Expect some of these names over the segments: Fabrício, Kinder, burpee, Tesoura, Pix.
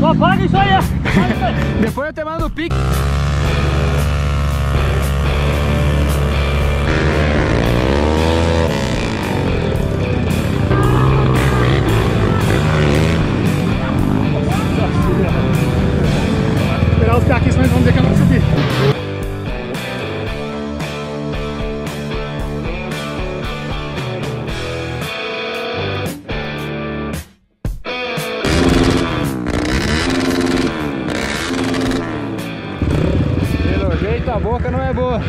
Só paga isso aí, ó. Depois eu te mando o pique. Esperar os caras aqui, senão eles vão dizer que eu não subi. Pelo jeito a boca não é boa.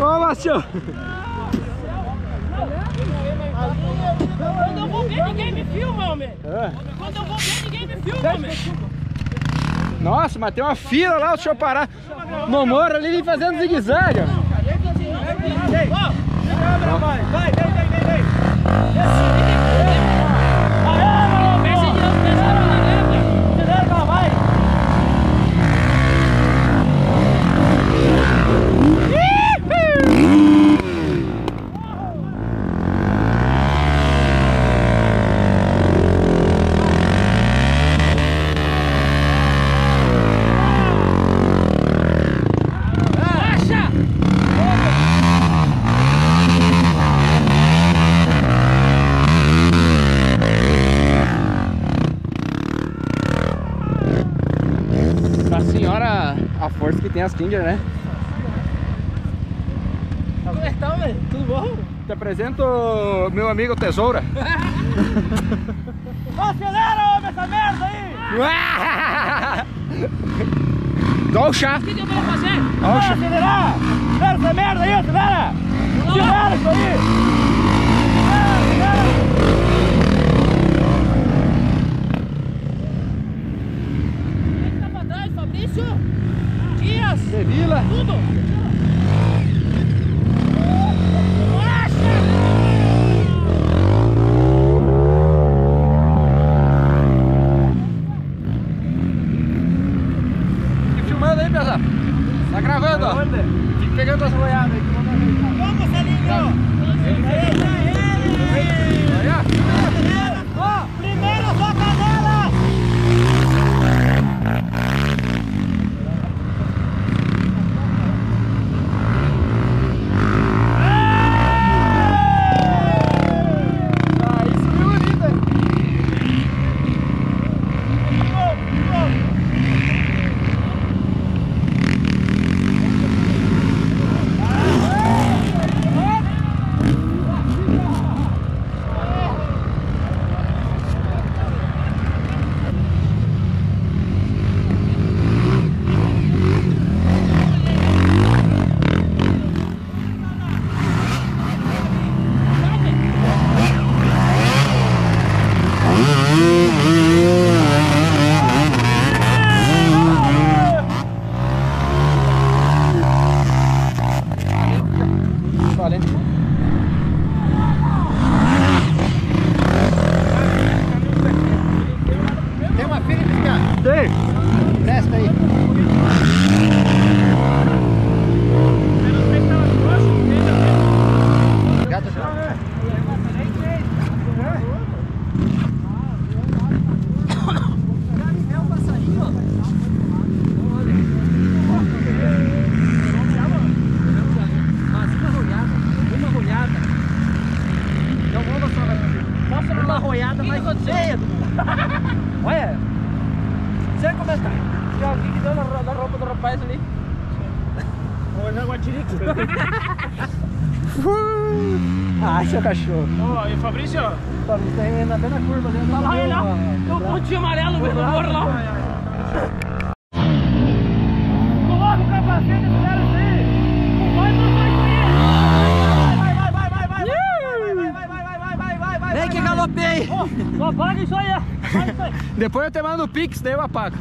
Ô, Márcio! Quando eu vou ver, ninguém me filma, homem! Quando eu vou ver, ninguém me filma, homem! Nossa, mas tem uma fila lá, deixa eu parar! No morro ali, vem fazendo zigue-zague! Vai, tem as Kinder, né? Como é que tá, velho? Tudo bom? Te apresento meu amigo Tesoura. Acelera, homem, essa merda aí! Igual o chá. O que eu vou fazer? Olha o chá. Acelerar! Acelera essa merda aí, acelera! Acelera isso aí! Acelera! Quem tá pra trás? Fabrício? Dias! Sevilla! Tudo! Tá gravando, ó. Fica pegando as boiadas aí que vamos ajeitar. Vamos, Marcelinho! Ó, primeiro só canela! Aí subiu bonita, hein? Olha, sem comentar. E alguém que deu na roupa do rapaz ali. Olha o guatirico. Ah, seu cachorro. Ó, e o Fabrício? O Fabrício tá indo até na curva. Tá lá, olha lá. Tem um pontinho amarelo no morro lá. Coloca o capacete, galera, assim. Vai, vai, vai. Vem que galopei! Oh, só apaga isso aí, é. Apaga isso aí. Depois eu te mando o Pix, daí eu apago.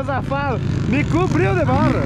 o safado. Me cobriu de bola.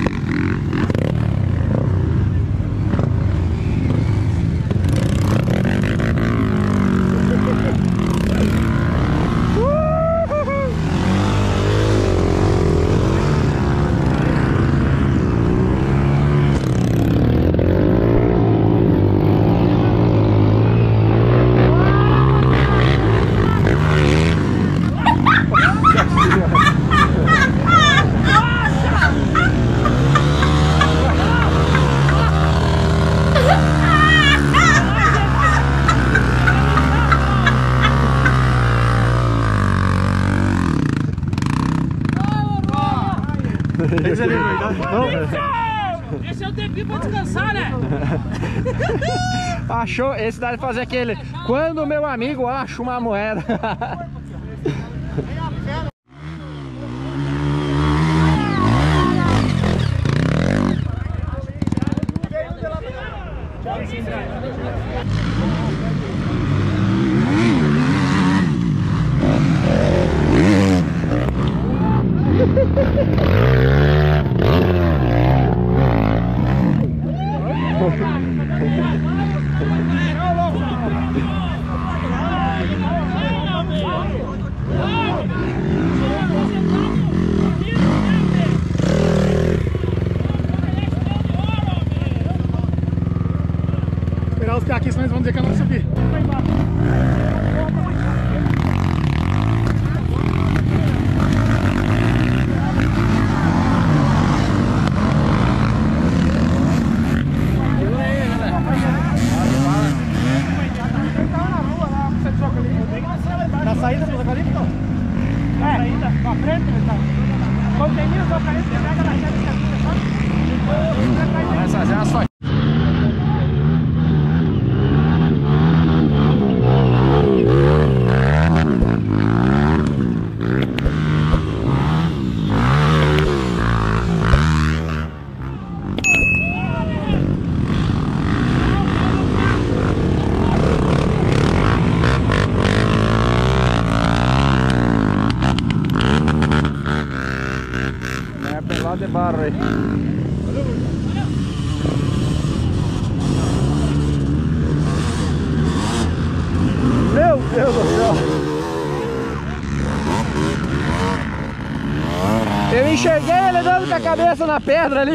Esse é o tempinho pra descansar, né? Achou? Esse dá de fazer aquele. Quando meu amigo acha uma moeda. Pegar os caquinhos, senão eles vão dizer que eu não subi. Meu Deus do céu! Eu enxerguei ele dando com a cabeça na pedra ali.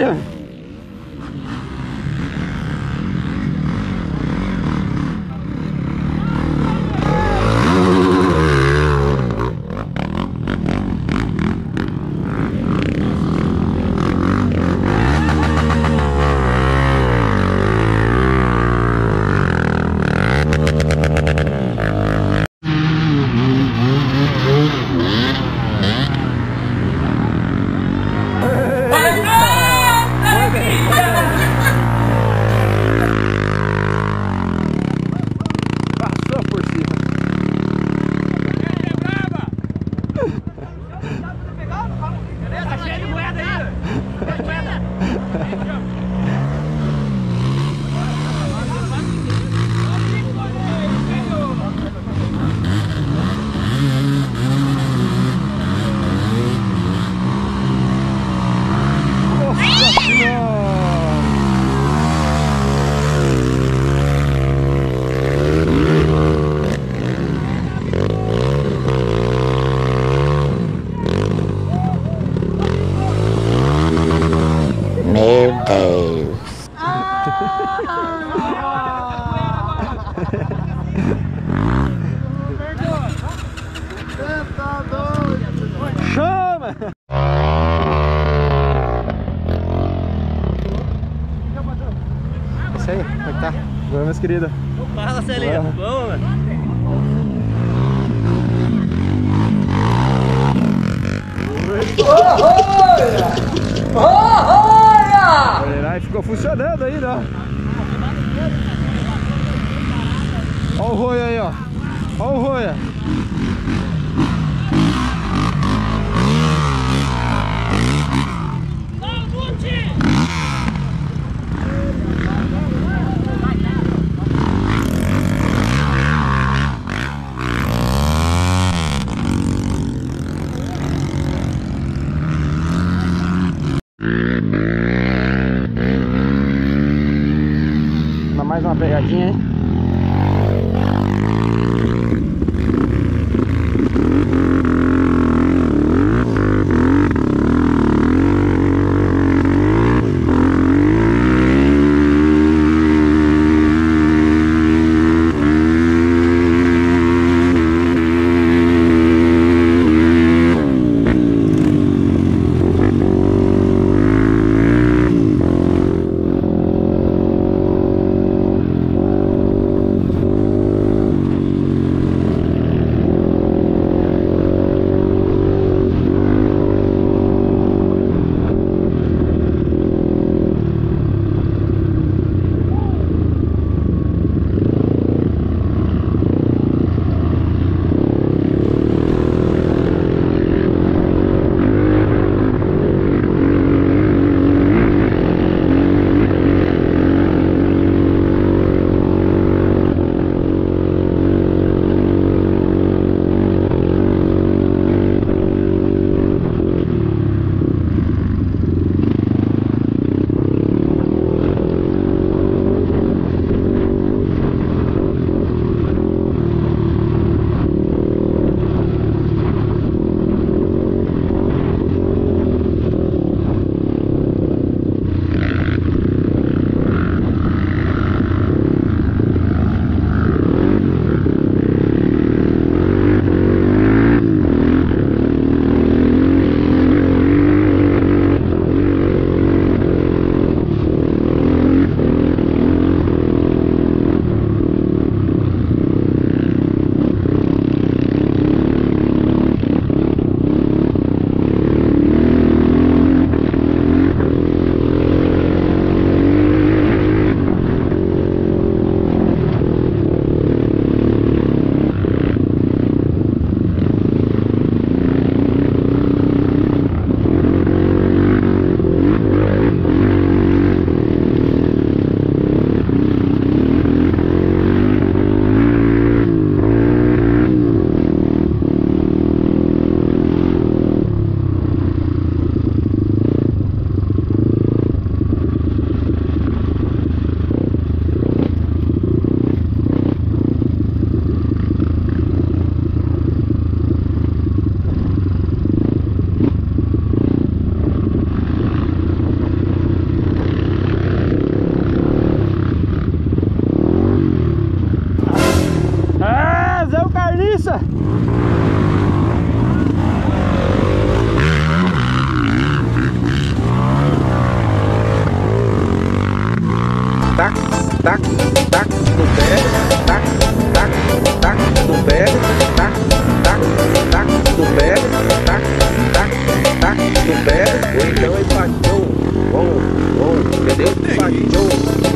E aí, como é que tá? Boa, meus queridos. Fala, Celinha. Vamos, mano. Olha! Ficou funcionando aí, ó. Olha o roio aí, ó. Olha o roio. mais uma pegadinha, hein? Tac, tac, tac no pé, tac, tac, tac no pé, tac, tac, tac no pé, tac, tac, tac no pé. Ou então ele bateu, ou, entendeu? Bateu.